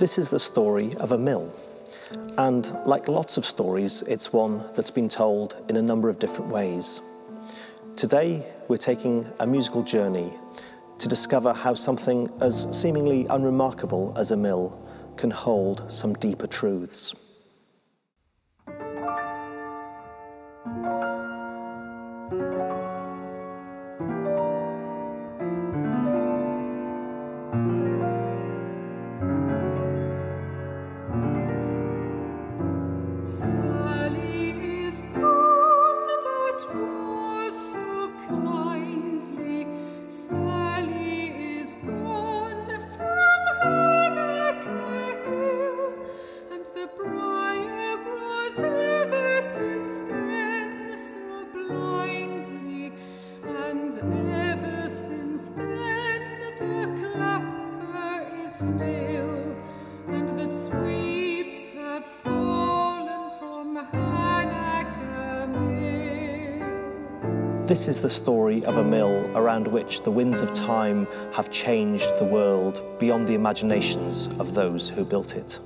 This is the story of a mill, and like lots of stories, it's one that's been told in a number of different ways. Today, we're taking a musical journey to discover how something as seemingly unremarkable as a mill can hold some deeper truths. This is the story of a mill around which the winds of time have changed the world beyond the imaginations of those who built it.